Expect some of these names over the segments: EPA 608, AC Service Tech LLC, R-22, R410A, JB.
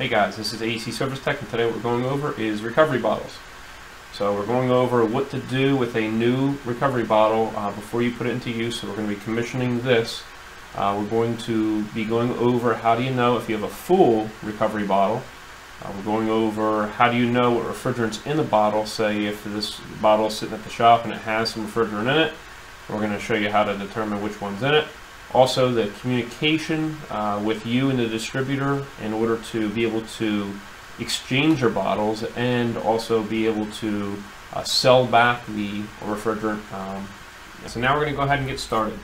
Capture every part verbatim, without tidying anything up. Hey guys, this is A C Service Tech, and today what we're going over is recovery bottles. So we're going over what to do with a new recovery bottle uh, before you put it into use. So we're going to be commissioning this. Uh, we're going to be going over how do you know if you have a full recovery bottle. Uh, we're going over how do you know what refrigerant's in the bottle. Say if this bottle is sitting at the shop and it has some refrigerant in it, we're going to show you how to determine which one's in it. Also, the communication uh, with you and the distributor in order to be able to exchange your bottles and also be able to uh, sell back the refrigerant. Um, so now we're going to go ahead and get started.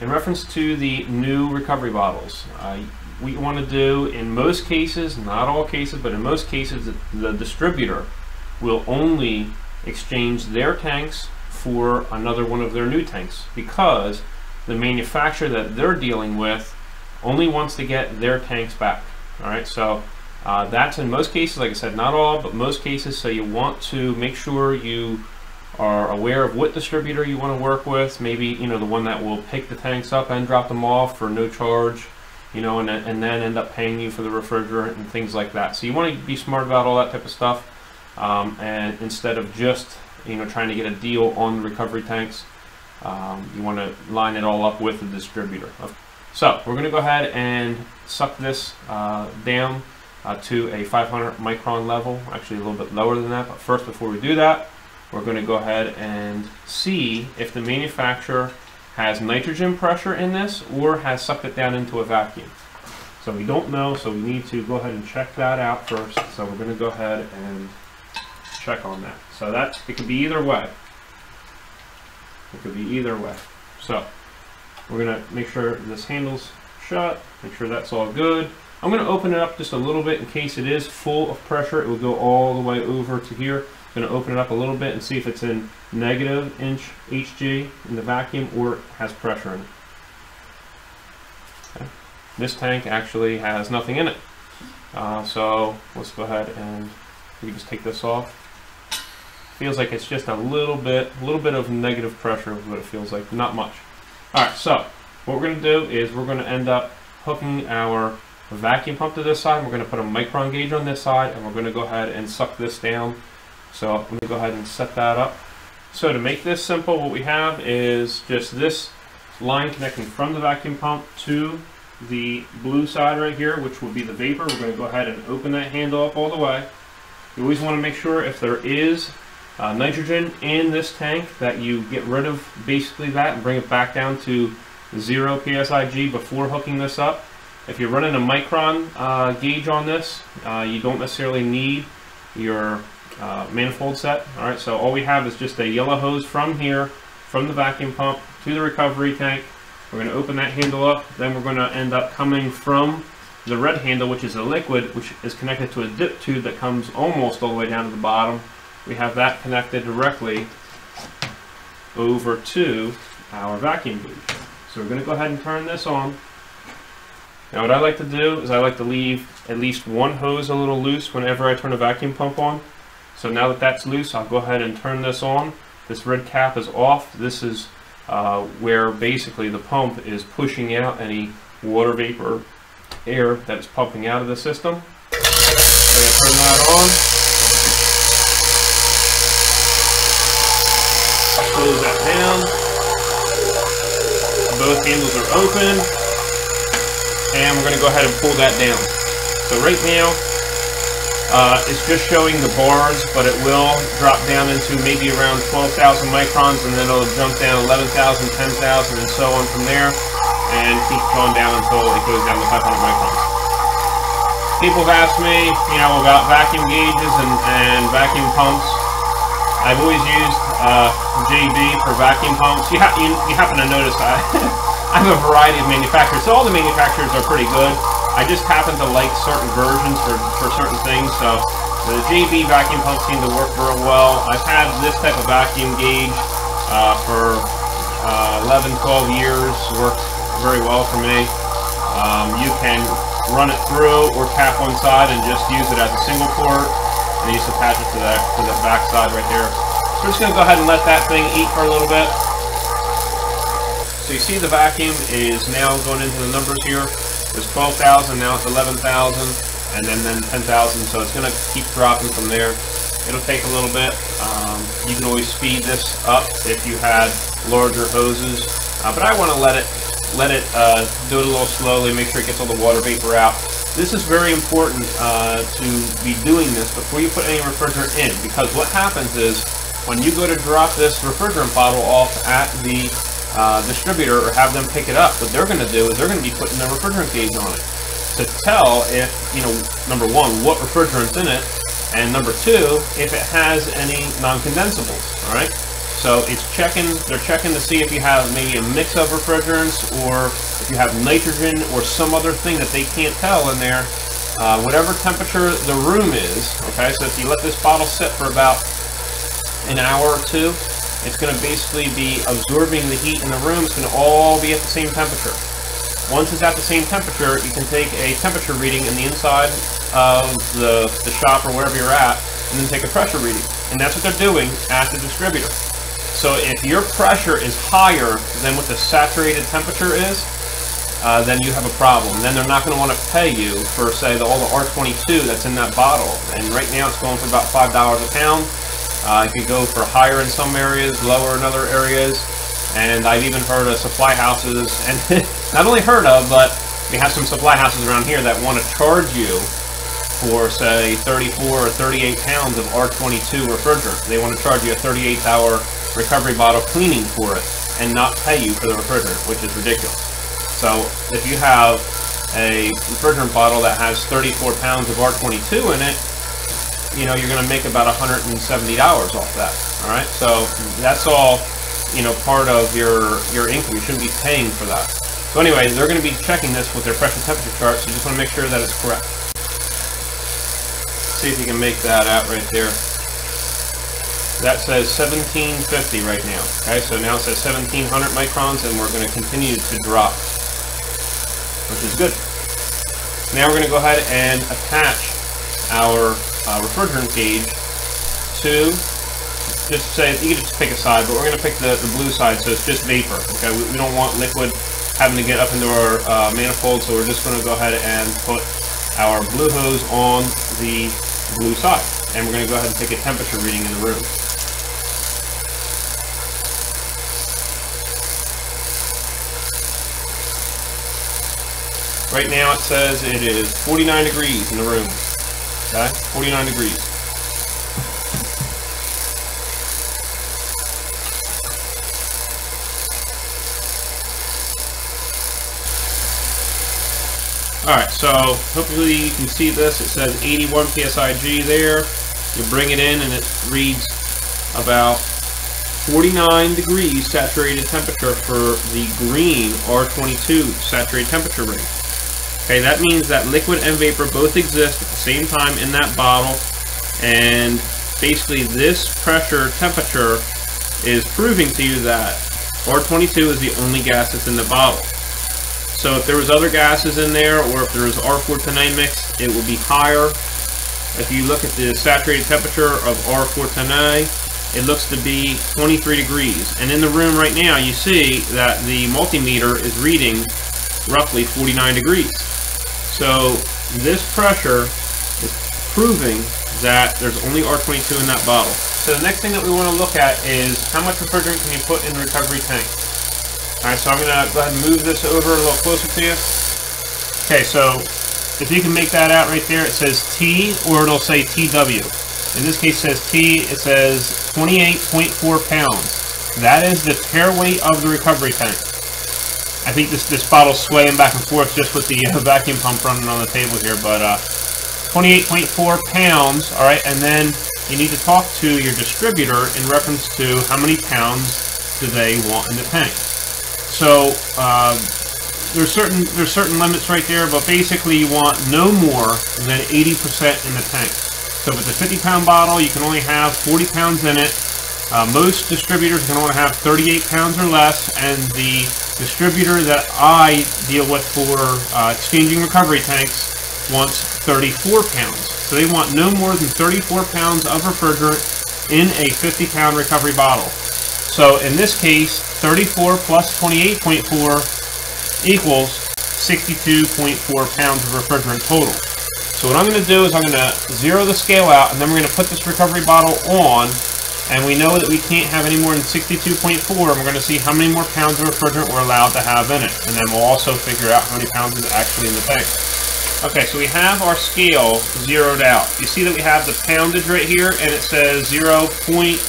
In reference to the new recovery bottles, uh, we want to do, in most cases, not all cases, but in most cases, the, the distributor will only exchange their tanks for another one of their new tanks, because the manufacturer that they're dealing with only wants to get their tanks back. Alright, so uh, that's in most cases, like I said, not all, but most cases. So you want to make sure you are aware of what distributor you want to work with. Maybe, you know, the one that will pick the tanks up and drop them off for no charge, you know, and, and then end up paying you for the refrigerant and things like that. So you want to be smart about all that type of stuff, um, and instead of just, you know, trying to get a deal on the recovery tanks. Um, you want to line it all up with the distributor. So we're going to go ahead and suck this uh, down uh, to a five hundred micron level, actually a little bit lower than that. But first, before we do that, we're going to go ahead and see if the manufacturer has nitrogen pressure in this or has sucked it down into a vacuum. So we don't know, so we need to go ahead and check that out first. So we're going to go ahead and check on that. So that it could be either way. It could be either way. So we're going to make sure this handle's shut, make sure that's all good. I'm going to open it up just a little bit in case it is full of pressure. It will go all the way over to here. I'm going to open it up a little bit and see if it's in negative inch H G in the vacuum or it has pressure in it. Okay. This tank actually has nothing in it. Uh, so let's go ahead and we can just take this off. Feels like it's just a little bit, a little bit of negative pressure is what it feels like, not much. All right, so what we're gonna do is we're gonna end up hooking our vacuum pump to this side. We're gonna put a micron gauge on this side and we're gonna go ahead and suck this down. So I'm gonna go ahead and set that up. So to make this simple, what we have is just this line connecting from the vacuum pump to the blue side right here, which would be the vapor. We're gonna go ahead and open that handle up all the way. You always wanna make sure if there is Uh, nitrogen in this tank that you get rid of basically that and bring it back down to zero P S I G before hooking this up. If you're running a micron uh, gauge on this, uh, you don't necessarily need your uh, manifold set. Alright, so all we have is just a yellow hose from here, from the vacuum pump to the recovery tank. We're going to open that handle up, then we're going to end up coming from the red handle, which is a liquid, which is connected to a dip tube that comes almost all the way down to the bottom. We have that connected directly over to our vacuum gauge. So we're going to go ahead and turn this on. Now what I like to do is I like to leave at least one hose a little loose whenever I turn a vacuum pump on. So now that that's loose, I'll go ahead and turn this on. This red cap is off. This is uh, where basically the pump is pushing out any water vapor, air that's pumping out of the system. I'm going to turn that on. Close that down. Both handles are open, and we're going to go ahead and pull that down. So right now, uh, it's just showing the bars, but it will drop down into maybe around twelve thousand microns, and then it'll jump down eleven thousand, ten thousand, and so on from there, and keep going down until it goes down to five hundred microns. People have asked me, you know, about vacuum gauges and, and vacuum pumps. I've always used uh, J B for vacuum pumps. You, ha you, you happen to notice I, I have a variety of manufacturers. So all the manufacturers are pretty good. I just happen to like certain versions for, for certain things. So the J B vacuum pumps seem to work real well. I've had this type of vacuum gauge uh, for uh, eleven, twelve years. Works very well for me. Um, you can run it through or tap one side and just use it as a single port. And you just attach it to that to the back side right there. So we're just going to go ahead and let that thing eat for a little bit. So you see the vacuum is now going into the numbers here. There's twelve thousand, now it's eleven thousand. and then, then ten thousand, so it's going to keep dropping from there. It'll take a little bit. Um, you can always speed this up if you had larger hoses, uh, but I want to let it let it uh, do it a little slowly, make sure it gets all the water vapor out. This is very important uh, to be doing this before you put any refrigerant in, because what happens is when you go to drop this refrigerant bottle off at the uh, distributor or have them pick it up, what they're going to do is they're going to be putting the refrigerant gauge on it to tell if, you know, number one, what refrigerant's in it, and number two, if it has any non-condensables, all right? So it's checking, they're checking to see if you have maybe a mix of refrigerants, or if you have nitrogen or some other thing that they can't tell in there, uh, whatever temperature the room is, okay? So if you let this bottle sit for about an hour or two, it's gonna basically be absorbing the heat in the room. It's gonna all be at the same temperature. Once it's at the same temperature, you can take a temperature reading in the inside of the, the shop or wherever you're at, and then take a pressure reading. And that's what they're doing at the distributor. So if your pressure is higher than what the saturated temperature is, uh, then you have a problem. Then they're not going to want to pay you for, say, the, all the R twenty-two that's in that bottle. And right now it's going for about five dollars a pound. Uh, it could go for higher in some areas, lower in other areas. And I've even heard of supply houses, and not only heard of, but we have some supply houses around here that want to charge you for, say, thirty-four or thirty-eight pounds of R twenty-two refrigerant. They want to charge you a thirty-eight hour recovery bottle cleaning for it and not pay you for the refrigerant, which is ridiculous. So if you have a refrigerant bottle that has thirty-four pounds of R twenty-two in it, you know, you're going to make about one hundred seventy dollars off that. All right, so that's all, you know, part of your your income. You shouldn't be paying for that. So anyway, they're going to be checking this with their pressure temperature chart, so you just want to make sure that it's correct. See if you can make that out right there. That says seventeen fifty right now. Okay, so now it says seventeen hundred microns, and we're going to continue to drop, which is good. Now we're going to go ahead and attach our uh, refrigerant gauge to, just say, you can just pick a side, but we're going to pick the, the blue side, so it's just vapor. Okay, we, we don't want liquid having to get up into our uh, manifold, so we're just going to go ahead and put our blue hose on the blue side. And we're going to go ahead and take a temperature reading in the room. Right now it says it is forty-nine degrees in the room. Okay, forty-nine degrees. Alright, so hopefully you can see this. It says eighty-one P S I G there. You bring it in and it reads about forty-nine degrees saturated temperature for the green R twenty-two saturated temperature ring. Okay, that means that liquid and vapor both exist at the same time in that bottle, and basically this pressure temperature is proving to you that R twenty-two is the only gas that's in the bottle. So if there was other gases in there, or if there was R four ten A mixed, it will be higher. If you look at the saturated temperature of R four ten A, it looks to be twenty-three degrees. And in the room right now, you see that the multimeter is reading roughly forty-nine degrees. So this pressure is proving that there's only R twenty-two in that bottle. So the next thing that we want to look at is how much refrigerant can you put in the recovery tank. All right, so I'm going to go ahead and move this over a little closer to you. Okay, so if you can make that out right there, it says T, or it'll say T W. In this case, it says T. It says twenty-eight point four pounds. That is the tear weight of the recovery tank. I think this this bottle's swaying back and forth just with the uh, vacuum pump running on the table here, but uh, twenty-eight point four pounds. All right, and then you need to talk to your distributor in reference to how many pounds do they want in the tank. So. Uh, There's certain there's certain limits right there, but basically you want no more than eighty percent in the tank. So with the fifty pound bottle, you can only have forty pounds in it. Uh, most distributors can only have thirty-eight pounds or less, and the distributor that I deal with for uh, exchanging recovery tanks wants thirty-four pounds. So they want no more than thirty-four pounds of refrigerant in a fifty pound recovery bottle. So in this case, thirty-four plus twenty-eight point four equals sixty-two point four pounds of refrigerant total. So what I'm going to do is I'm going to zero the scale out, and then we're going to put this recovery bottle on, and we know that we can't have any more than sixty-two point four, and we're going to see how many more pounds of refrigerant we're allowed to have in it, and then we'll also figure out how many pounds is actually in the tank. Okay, so we have our scale zeroed out. You see that we have the poundage right here, and it says zero point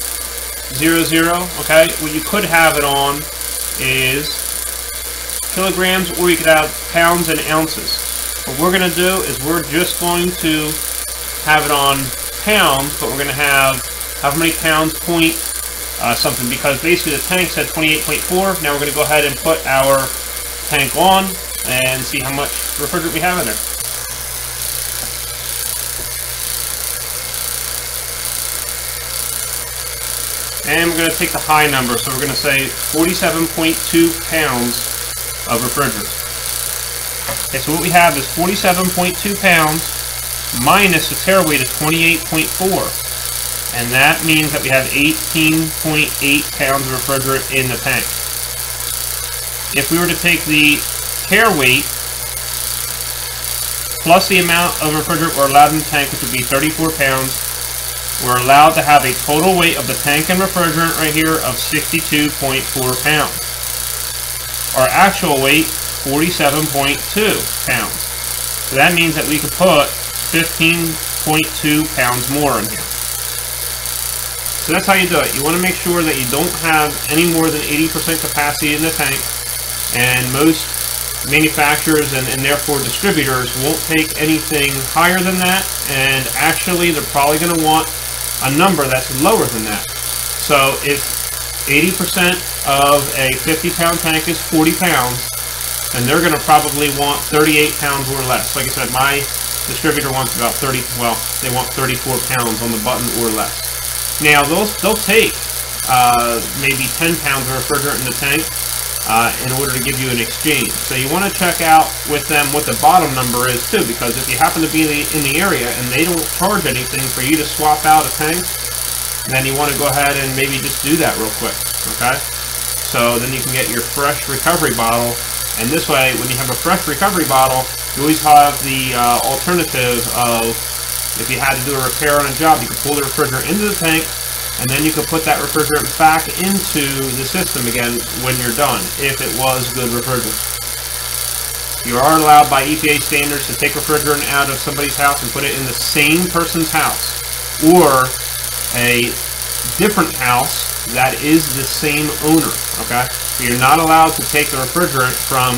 zero zero, okay? What you could have it on is kilograms, or you could have pounds and ounces. What we're going to do is we're just going to have it on pounds, but we're going to have how many pounds point uh, something, because basically the tank said twenty-eight point four. Now we're going to go ahead and put our tank on and see how much refrigerant we have in there. And we're going to take the high number, so we're going to say forty-seven point two pounds of refrigerant. Okay, so what we have is forty-seven point two pounds minus the tearaway to twenty-eight point four. And that means that we have eighteen point eight pounds of refrigerant in the tank. If we were to take the tear weight plus the amount of refrigerant we're allowed in the tank, which would be thirty-four pounds, we're allowed to have a total weight of the tank and refrigerant right here of sixty-two point four pounds. Our actual weight, forty-seven point two pounds. So that means that we could put fifteen point two pounds more in here. So that's how you do it. You want to make sure that you don't have any more than eighty percent capacity in the tank, and most manufacturers and, and therefore distributors won't take anything higher than that, and actually they're probably going to want a number that's lower than that. So if eighty percent of a fifty pound tank is forty pounds, and they're going to probably want thirty-eight pounds or less. Like I said, my distributor wants about thirty, well, they want thirty-four pounds on the button or less. Now, they'll, they'll take uh, maybe ten pounds of refrigerant in the tank uh, in order to give you an exchange. So you want to check out with them what the bottom number is, too, because if you happen to be in the, in the area and they don't charge anything for you to swap out a tank, and then you want to go ahead and maybe just do that real quick, okay? So then you can get your fresh recovery bottle, and this way, when you have a fresh recovery bottle, you always have the uh, alternative of, if you had to do a repair on a job, you could pull the refrigerant into the tank, and then you could put that refrigerant back into the system again when you're done, if it was good refrigerant. You are allowed by E P A standards to take refrigerant out of somebody's house and put it in the same person's house, or a different house that is the same owner, okay? So you're not allowed to take the refrigerant from,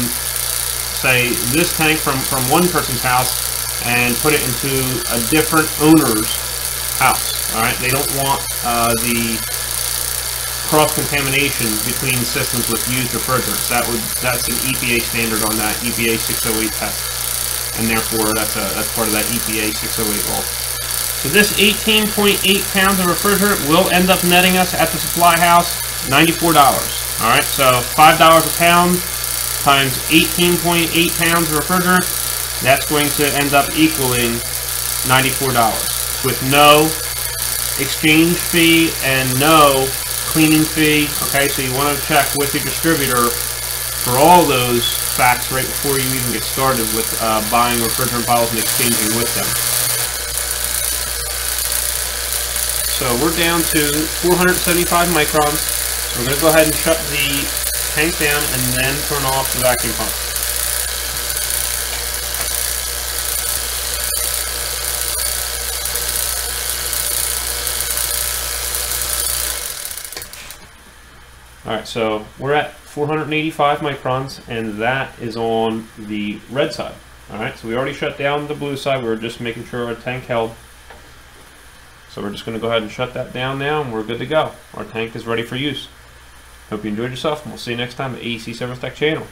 say, this tank from, from one person's house and put it into a different owner's house, all right? They don't want uh, the cross-contamination between systems with used refrigerants. That would, that's an E P A standard on that, E P A six oh eight test, and therefore that's, a, that's part of that E P A six oh eight law. So this eighteen point eight pounds of refrigerant will end up netting us at the supply house ninety-four dollars. All right, so five dollars a pound times eighteen point eight pounds of refrigerant, that's going to end up equaling ninety-four dollars with no exchange fee and no cleaning fee. Okay, so you want to check with your distributor for all those facts right before you even get started with uh, buying refrigerant bottles and exchanging with them. So we're down to four hundred seventy-five microns. We're going to go ahead and shut the tank down and then turn off the vacuum pump. Alright, so we're at four hundred eighty-five microns, and that is on the red side. Alright, so we already shut down the blue side. We were just making sure our tank held. So we're just going to go ahead and shut that down now, and we're good to go. Our tank is ready for use. Hope you enjoyed yourself, and we'll see you next time at A E C Service Tech Channel.